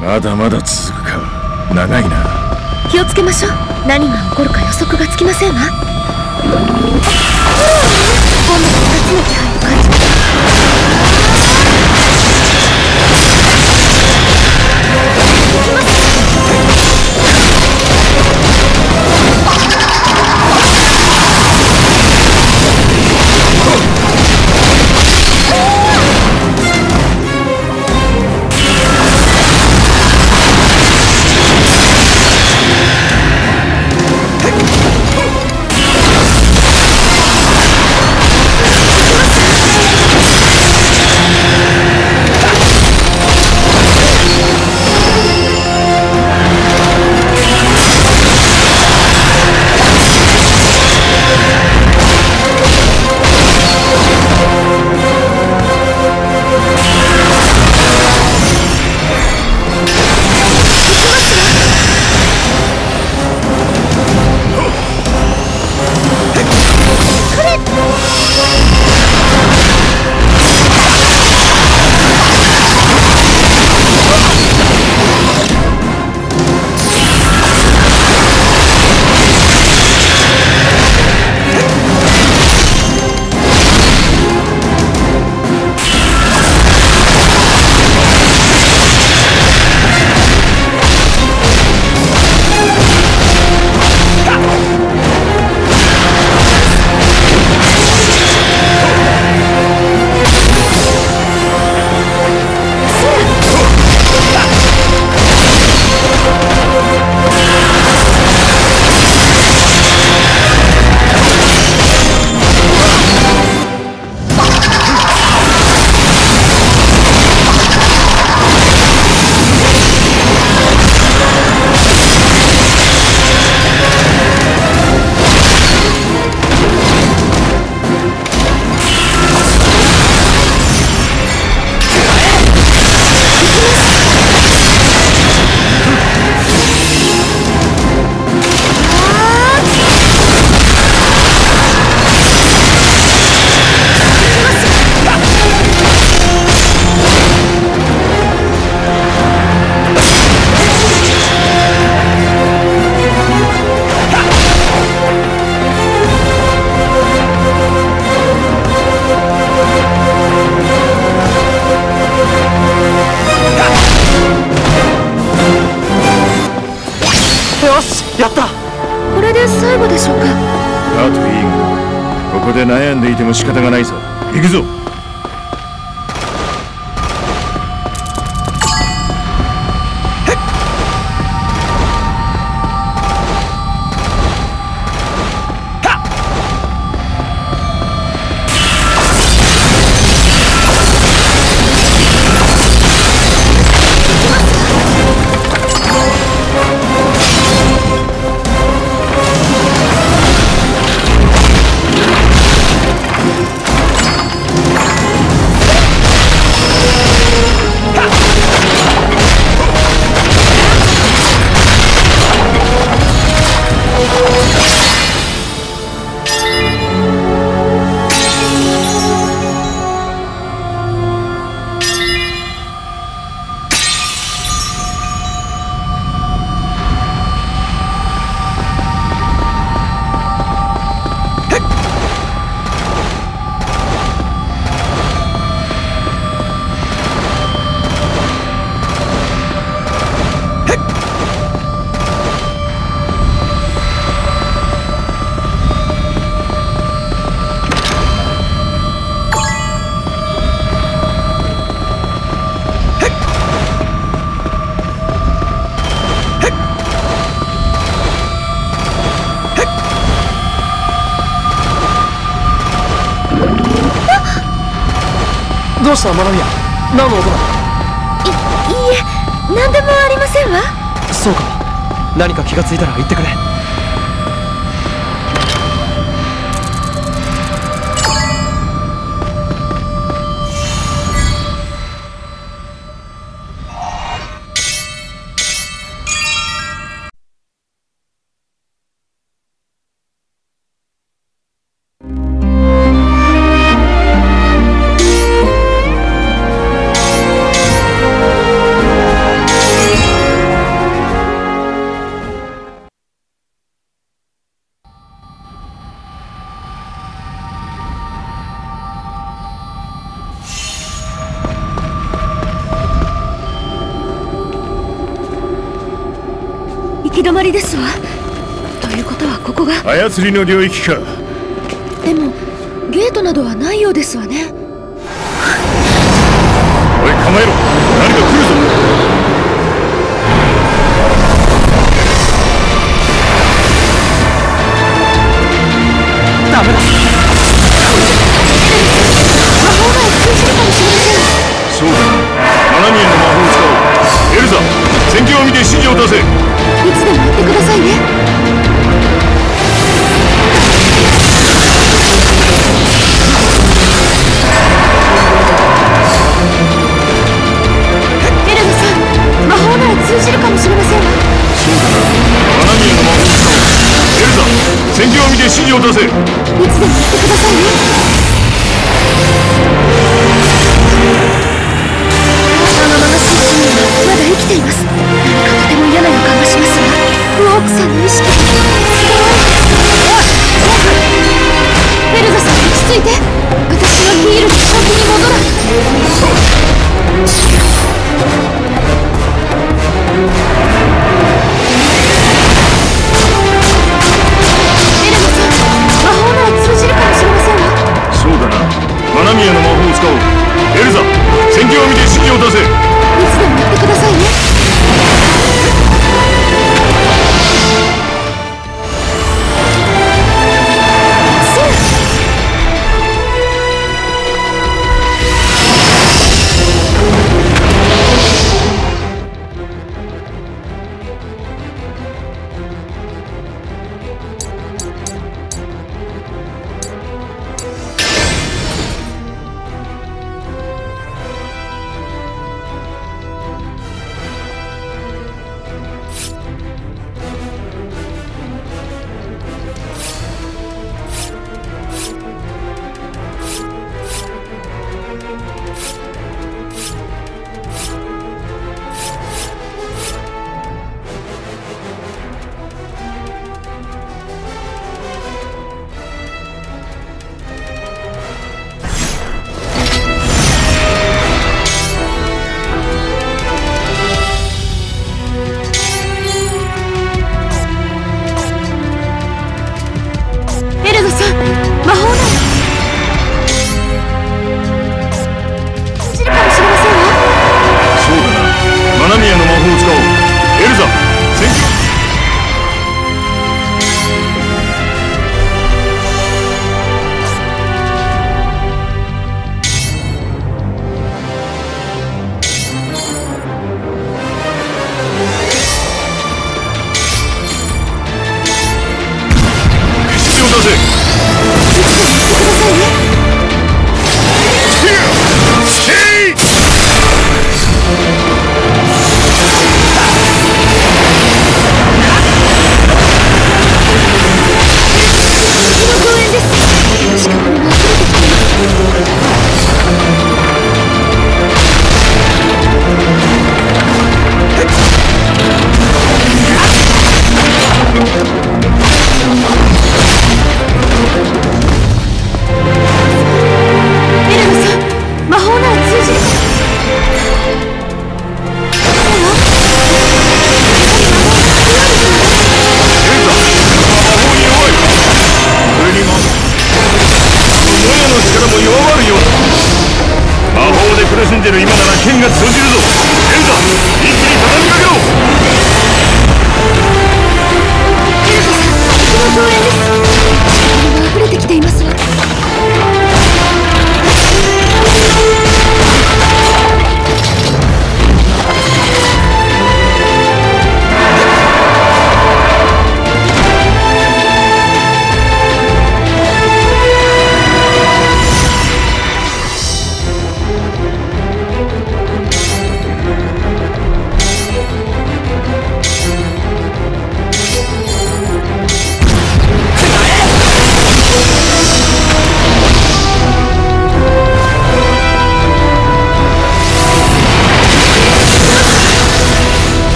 まだまだ続くか。長いな。気をつけましょう。何が起こるか予測がつきませんわ。今度は2つの気配を感じます。仕方がないぞ。行くぞ。どうしたマナミヤ、何の音だ。いえ、何でもありませんわ。そうか、何か気がついたら言ってくれ。行き止まりですわ。ということはここが操りの領域か。でもゲートなどはないようですわね。おい、構えろ、何か来るぞ。ダメだ、魔法が通じるかもしれません。そうだ、7人の魔法を使おう。エルザ、戦況を見て指示を出せ。いつでも言ってくださいね。エルザさん、魔法なら通じるかもしれませんわ。そうだな、7人の魔法を使おう。エルザ、戦況を見て指示を出せ。いつでも言ってくださいね。まだ生きています。なんかとても嫌な予感がしますが、ウォークさんの意識。おい、ウォーク、エルザさん落ち着いて。私はヒールの正気に戻らエルザさん、魔法なら通じるかもしれませんわ。そうだな、マナミヤの魔法を使おう。エルザ、戦況を見て指示を出せ。いつでも言ってくださいね。今なら剣が通じるぞ。